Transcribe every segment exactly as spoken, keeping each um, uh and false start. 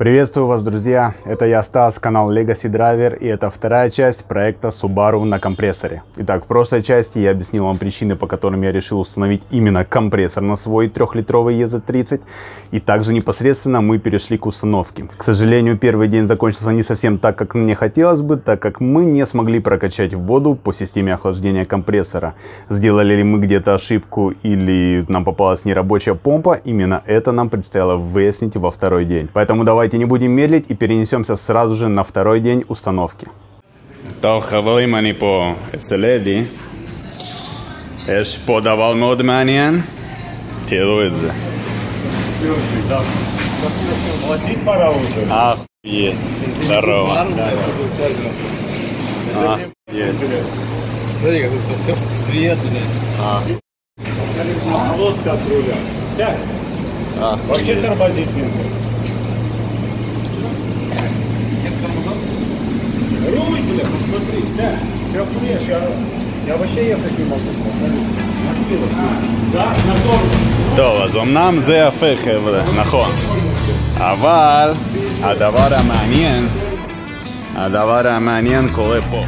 Приветствую вас, друзья! Это я, Стас, канал Legacy Driver, и это вторая часть проекта Subaru на компрессоре. Итак, в прошлой части я объяснил вам причины, по которым я решил установить именно компрессор на свой трехлитровый и зет тридцать, и также непосредственно мы перешли к установке. К сожалению, первый день закончился не совсем так, как мне хотелось бы, так как мы не смогли прокачать воду по системе охлаждения компрессора. Сделали ли мы где-то ошибку или нам попалась нерабочая помпа, именно это нам предстояло выяснить во второй день. Поэтому давайте не будем медлить и перенесемся сразу же на второй день установки. Смотри, как тут все в цвет, блядь. Полоска от руля. Сядь. Вообще тормозить нельзя. Руль, бля, посмотри, вся, капнешь, я, я вообще ехать не могу, посмотри. Да, на то. То, нам зе афехе, бля, нахон. Авал, адавар аманьен, адавар аманьен коле по.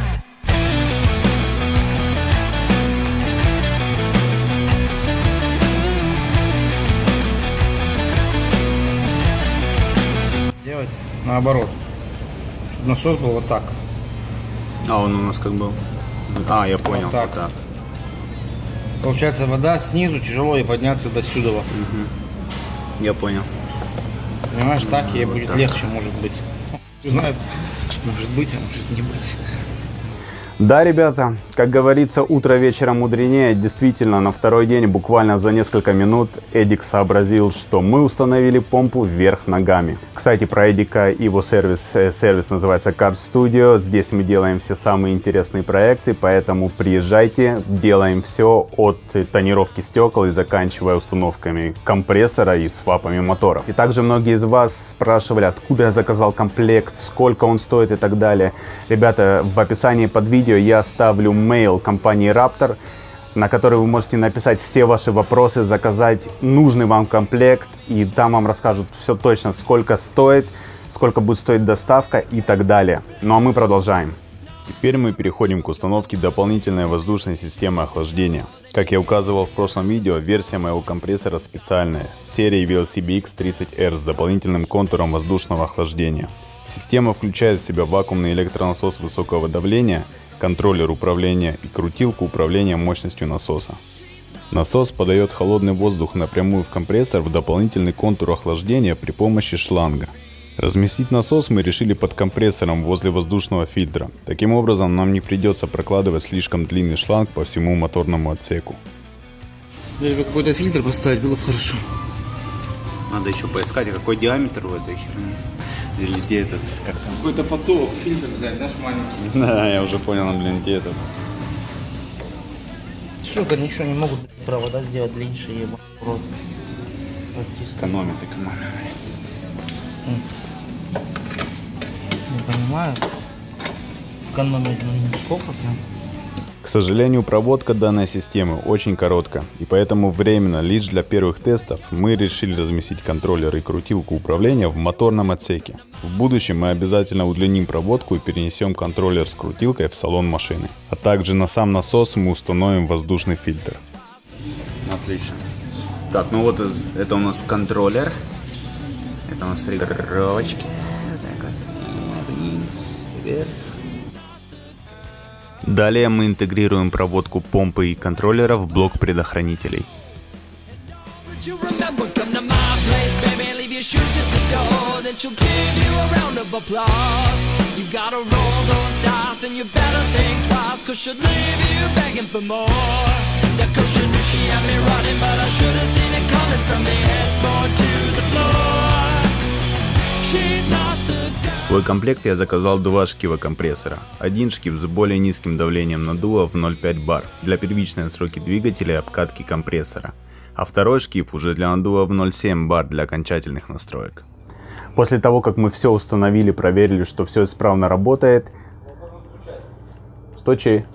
Сделать наоборот. Насос был вот так. А он у нас как был? А, я понял. Вот так. Вот так. Получается, вода снизу, тяжело ей подняться до сюда. Угу. Я понял. Понимаешь, так ну, ей вот будет так. Легче, может быть. Кто знает, может быть, а может не быть. Да, ребята, как говорится, утро вечером мудренее. Действительно, на второй день, буквально за несколько минут, Эдик сообразил, что мы установили помпу вверх ногами. Кстати, про Эдика и его сервис. Сервис называется Car Studio. Здесь мы делаем все самые интересные проекты, поэтому приезжайте, делаем все от тонировки стекол и заканчивая установками компрессора и свапами моторов. И также многие из вас спрашивали, откуда я заказал комплект, сколько он стоит и так далее. Ребята, в описании под видео я оставлю мейл компании Raptor, на который вы можете написать все ваши вопросы, заказать нужный вам комплект, и там вам расскажут все точно, сколько стоит, сколько будет стоить доставка и так далее. Ну а мы продолжаем. Теперь мы переходим к установке дополнительной воздушной системы охлаждения. Как я указывал в прошлом видео, версия моего компрессора специальная, серии ви эл си би икс тридцать эр с дополнительным контуром воздушного охлаждения. Система включает в себя вакуумный электронасос высокого давления, контроллер управления и крутилку управления мощностью насоса. Насос подает холодный воздух напрямую в компрессор в дополнительный контур охлаждения при помощи шланга. Разместить насос мы решили под компрессором возле воздушного фильтра. Таким образом, нам не придется прокладывать слишком длинный шланг по всему моторному отсеку. Здесь бы какой-то фильтр поставить, было бы хорошо. Надо еще поискать, какой диаметр у этой херни. Или где этот, как там? Какой-то поток, фильтр взять, знаешь, маленький. Да, я уже понял, блин, где этот. Сука, ничего не могут провода сделать длиннее, ебать, в рот. Экономит, экономит. Не понимаю, экономит, ну не сколько прям. К сожалению, проводка данной системы очень коротка, и поэтому временно, лишь для первых тестов, мы решили разместить контроллер и крутилку управления в моторном отсеке. В будущем мы обязательно удлиним проводку и перенесем контроллер с крутилкой в салон машины. А также на сам насос мы установим воздушный фильтр. Отлично. Так, ну вот это у нас контроллер. Это у нас регулировочки. Так вот. Вниз, вверх. Далее мы интегрируем проводку помпы и контроллера в блок предохранителей. Свой комплект я заказал два шкива компрессора. Один шкив с более низким давлением наддува в ноль целых пять десятых бар для первичной настройки двигателя и обкатки компрессора, а второй шкив уже для наддува в ноль целых семь десятых бар для окончательных настроек. После того, как мы все установили, проверили, что все исправно работает, стучи.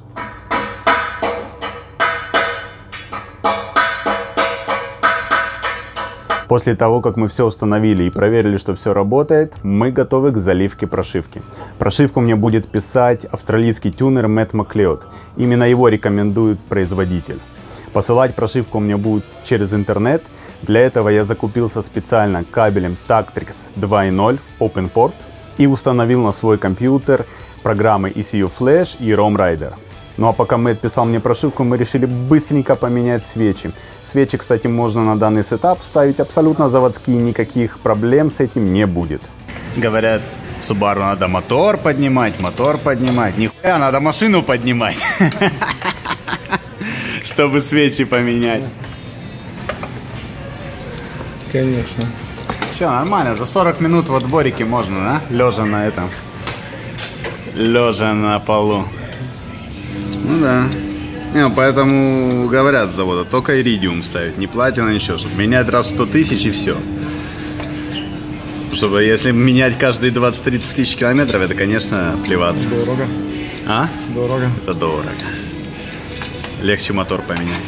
После того, как мы все установили и проверили, что все работает, мы готовы к заливке прошивки. Прошивку мне будет писать австралийский тюнер Мэтт МакЛеод. Именно его рекомендует производитель. Посылать прошивку мне будет через интернет. Для этого я закупился специально кабелем Tactrix два ноль OpenPort и установил на свой компьютер программы и си ю Flash и ром Rider. Ну а пока Мэтт писал мне прошивку, мы решили быстренько поменять свечи. Свечи, кстати, можно на данный сетап ставить абсолютно заводские, никаких проблем с этим не будет. Говорят, Subaru надо мотор поднимать, мотор поднимать. Нихуя, надо машину поднимать, чтобы свечи поменять. Конечно. Все, нормально, за сорок минут во дворике можно, да? Лежа на этом. Лежа на полу. Ну да. Не, поэтому говорят с завода, только иридиум ставить, не платина, ничего, чтобы менять раз в сто тысяч и все. Чтобы если менять каждые двадцать-тридцать тысяч километров, это, конечно, плеваться. Дорого. А? Дорого. Это дорого. Легче мотор поменять.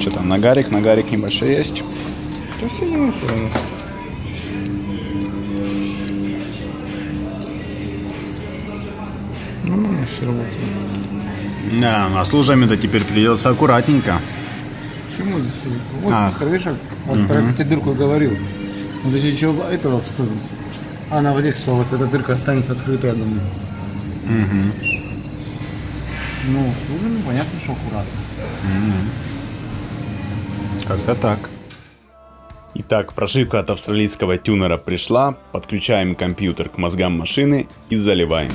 Что там, нагарик, нагарик небольшой есть. Да все не выходит. Ну, все работает. Да, а с лужами-то теперь придется аккуратненько. Почему здесь? Вот, видишь, вот про эту дырку говорил. Вот здесь еще этого вставить. А она вот здесь, что у вас эта дырка останется открытой, я думаю. Угу. Ну, с лужами понятно, что аккуратно. Угу. Как-то так. Итак, прошивка от австралийского тюнера пришла, подключаем компьютер к мозгам машины и заливаем.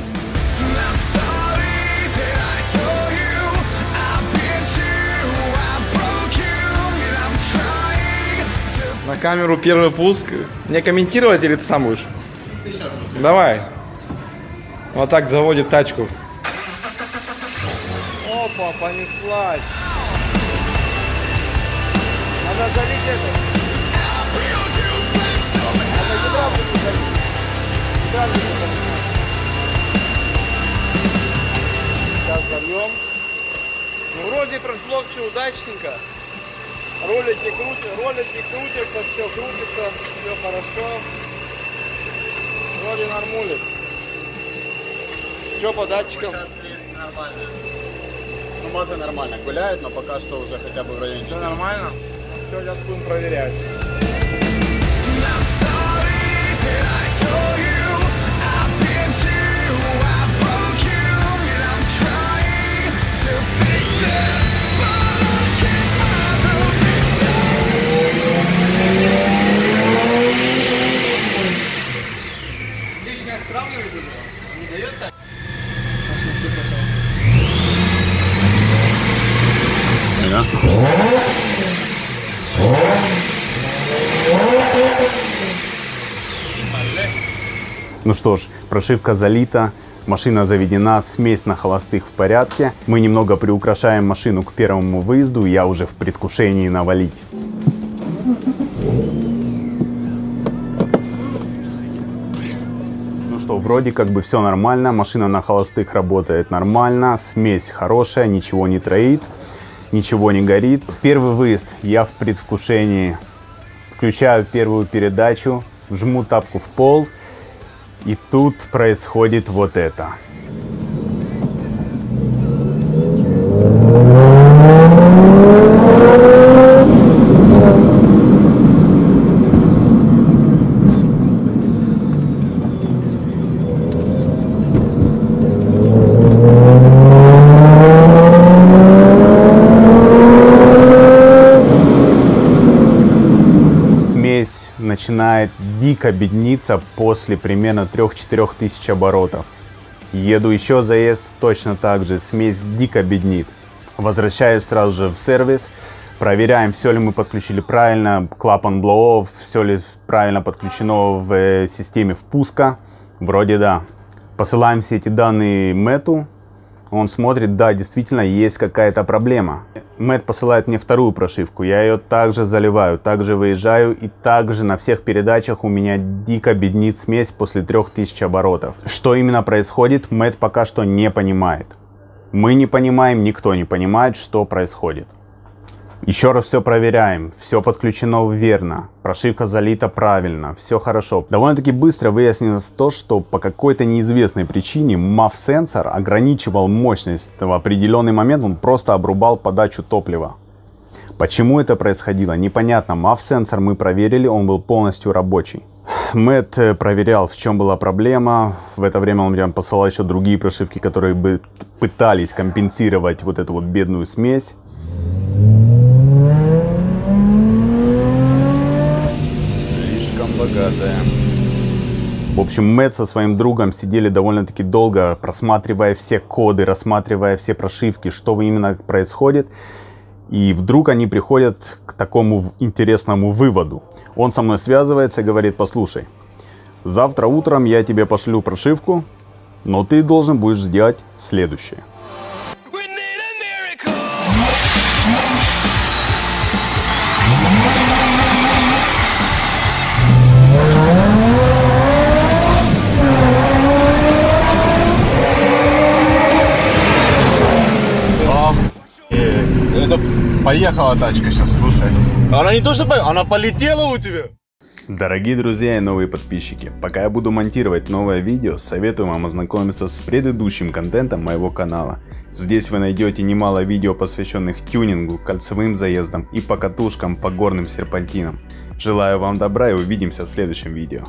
На камеру первый пуск. Мне комментировать или ты сам будешь? Давай. Вот так заводит тачку. Опа, понеслась. Надо залить это. Сейчас зальем. Ну, вроде прошло все удачненько. Ролик не крутится, ролик не крутится, все крутится, все хорошо. Вроде нормулик. Что по датчикам? Нормально. Ну, мазы нормально гуляют, но пока что уже хотя бы в районе четырёх. Все нормально? Все, сейчас будем проверять. Лишнее сравнивание не дает так? Ну что ж, прошивка залита, машина заведена, смесь на холостых в порядке. Мы немного приукрашаем машину к первому выезду, я уже в предвкушении навалить. Ну что, вроде как бы все нормально, машина на холостых работает нормально, смесь хорошая, ничего не троит, ничего не горит. Первый выезд я в предвкушении. Включаю первую передачу, жму тапку в пол. И тут происходит вот это. Начинает дико бедниться после примерно трёх-четырёх тысяч оборотов. Еду еще заезд, точно так же, смесь дико беднит. Возвращаюсь сразу же в сервис, проверяем, все ли мы подключили правильно, клапан блоу-офф, все ли правильно подключено в системе впуска. Вроде да. Посылаем все эти данные Мэтту. Он смотрит, да, действительно есть какая-то проблема. Мэтт посылает мне вторую прошивку, я ее также заливаю, также выезжаю, и также на всех передачах у меня дико беднит смесь после трёх тысяч оборотов. Что именно происходит, Мэтт пока что не понимает. Мы не понимаем, никто не понимает, что происходит. Еще раз все проверяем, все подключено верно, прошивка залита правильно, все хорошо. Довольно-таки быстро выяснилось то, что по какой-то неизвестной причине эм эй эф-сенсор ограничивал мощность. В определенный момент он просто обрубал подачу топлива. Почему это происходило, непонятно. эм эй эф-сенсор мы проверили, он был полностью рабочий. Мэтт проверял, в чем была проблема. В это время он прям посылал еще другие прошивки, которые бы пытались компенсировать вот эту вот бедную смесь. Богатая. В общем, Мэтт со своим другом сидели довольно-таки долго, просматривая все коды, рассматривая все прошивки, что именно происходит. И вдруг они приходят к такому интересному выводу. Он со мной связывается и говорит: послушай, завтра утром я тебе пошлю прошивку, но ты должен будешь сделать следующее. Поехала тачка сейчас, слушай. Она не то что поехала, она полетела у тебя. Дорогие друзья и новые подписчики, пока я буду монтировать новое видео, советую вам ознакомиться с предыдущим контентом моего канала. Здесь вы найдете немало видео, посвященных тюнингу, кольцевым заездам и покатушкам по горным серпантинам. Желаю вам добра и увидимся в следующем видео.